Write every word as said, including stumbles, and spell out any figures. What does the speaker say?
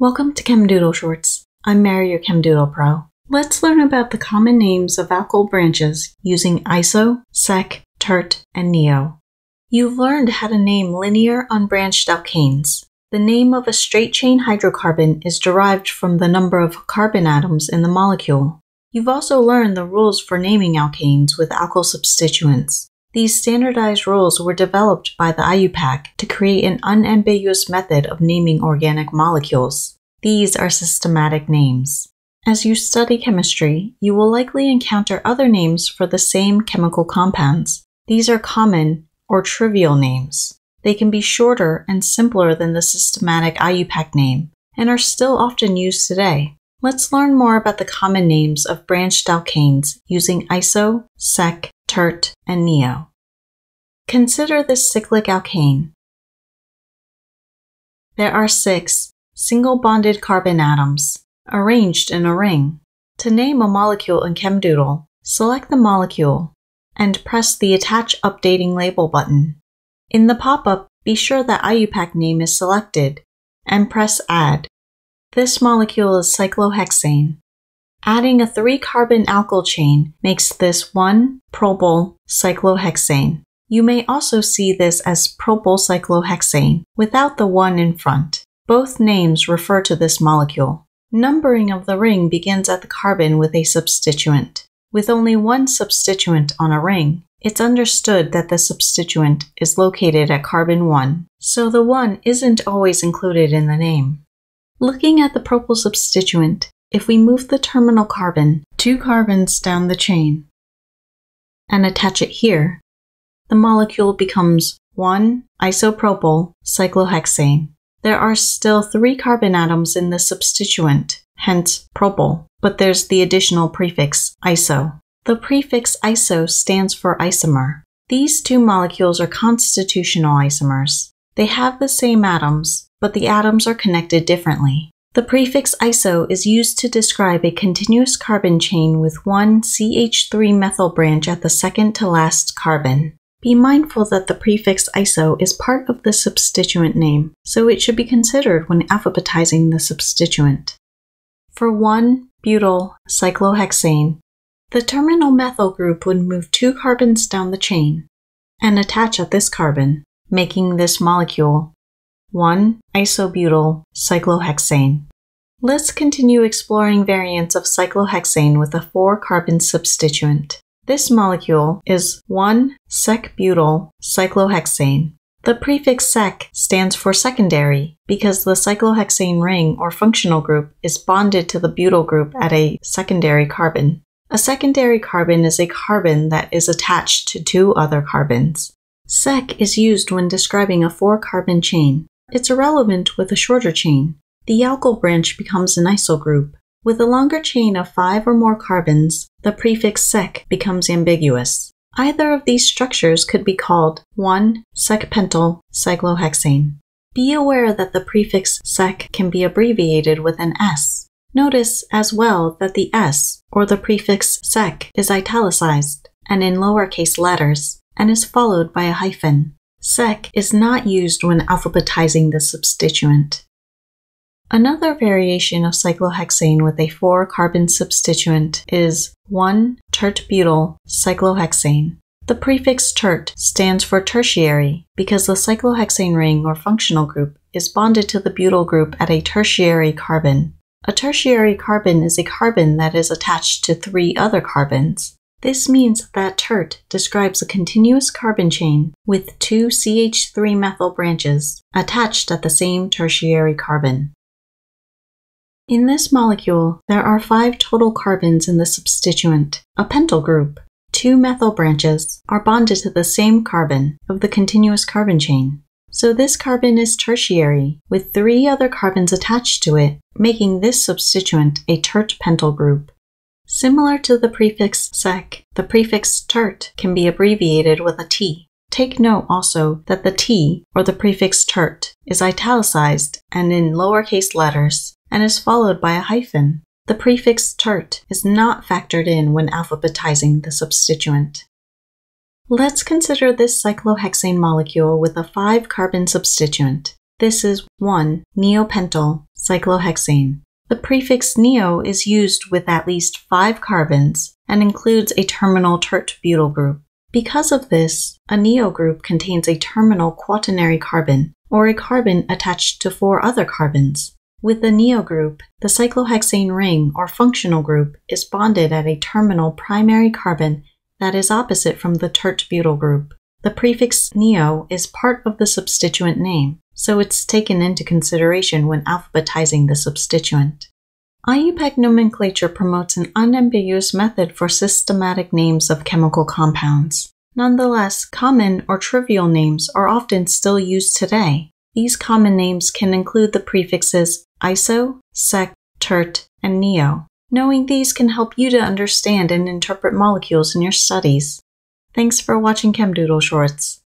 Welcome to ChemDoodle Shorts. I'm Mary, your ChemDoodle Pro. Let's learn about the common names of alkyl branches using iso, sec, tert, and neo. You've learned how to name linear unbranched alkanes. The name of a straight chain hydrocarbon is derived from the number of carbon atoms in the molecule. You've also learned the rules for naming alkanes with alkyl substituents. These standardized rules were developed by the I U P A C to create an unambiguous method of naming organic molecules. These are systematic names. As you study chemistry, you will likely encounter other names for the same chemical compounds. These are common or trivial names. They can be shorter and simpler than the systematic I U P A C name, and are still often used today. Let's learn more about the common names of branched alkanes using iso, sec, tert, and neo. Consider this cyclic alkane. There are six single-bonded carbon atoms, arranged in a ring. To name a molecule in ChemDoodle, select the molecule and press the Attach Updating Label button. In the pop-up, be sure that I U P A C name is selected and press Add. This molecule is cyclohexane. Adding a three-carbon alkyl chain makes this one propylcyclohexane. You may also see this as propylcyclohexane without the one in front. Both names refer to this molecule. Numbering of the ring begins at the carbon with a substituent. With only one substituent on a ring, it's understood that the substituent is located at carbon one, so the one isn't always included in the name. Looking at the propyl substituent, if we move the terminal carbon two carbons down the chain and attach it here, the molecule becomes one isopropylcyclohexane. There are still three carbon atoms in the substituent, hence propyl, but there's the additional prefix iso. The prefix iso stands for isomer. These two molecules are constitutional isomers. They have the same atoms, but the atoms are connected differently. The prefix iso is used to describe a continuous carbon chain with one C H three methyl branch at the second to last carbon. Be mindful that the prefix iso is part of the substituent name, so it should be considered when alphabetizing the substituent. For one butyl cyclohexane, the terminal methyl group would move two carbons down the chain and attach at this carbon, making this molecule one isobutyl cyclohexane. Let's continue exploring variants of cyclohexane with a four-carbon substituent. This molecule is one sec butyl cyclohexane. The prefix sec stands for secondary because the cyclohexane ring or functional group is bonded to the butyl group at a secondary carbon. A secondary carbon is a carbon that is attached to two other carbons. Sec is used when describing a four-carbon chain. It's irrelevant with a shorter chain. The alkyl branch becomes an iso group. With a longer chain of five or more carbons, the prefix sec becomes ambiguous. Either of these structures could be called one sec pentyl cyclohexane. Be aware that the prefix sec can be abbreviated with an S. Notice as well that the S, or the prefix sec, is italicized and in lowercase letters, and is followed by a hyphen. Sec is not used when alphabetizing the substituent. Another variation of cyclohexane with a four-carbon substituent is one tert-butyl cyclohexane. The prefix tert stands for tertiary because the cyclohexane ring or functional group is bonded to the butyl group at a tertiary carbon. A tertiary carbon is a carbon that is attached to three other carbons. This means that tert describes a continuous carbon chain with two C H three methyl branches attached at the same tertiary carbon. In this molecule, there are five total carbons in the substituent, a pentyl group. Two methyl branches are bonded to the same carbon of the continuous carbon chain. So this carbon is tertiary, with three other carbons attached to it, making this substituent a tert-pentyl group. Similar to the prefix sec, the prefix tert can be abbreviated with a T. Take note also that the T, or the prefix tert, is italicized and in lowercase letters, and is followed by a hyphen. The prefix tert is not factored in when alphabetizing the substituent. Let's consider this cyclohexane molecule with a five-carbon substituent. This is one neopentyl cyclohexane. The prefix neo is used with at least five carbons and includes a terminal tert-butyl group. Because of this, a neo group contains a terminal quaternary carbon, or a carbon attached to four other carbons. With the neo group, the cyclohexane ring or functional group is bonded at a terminal primary carbon that is opposite from the tert-butyl group. The prefix neo is part of the substituent name, so it's taken into consideration when alphabetizing the substituent. I U PAC nomenclature promotes an unambiguous method for systematic names of chemical compounds. Nonetheless, common or trivial names are often still used today. These common names can include the prefixes iso, sec, tert, and neo. Knowing these can help you to understand and interpret molecules in your studies. Thanks for watching ChemDoodle Shorts.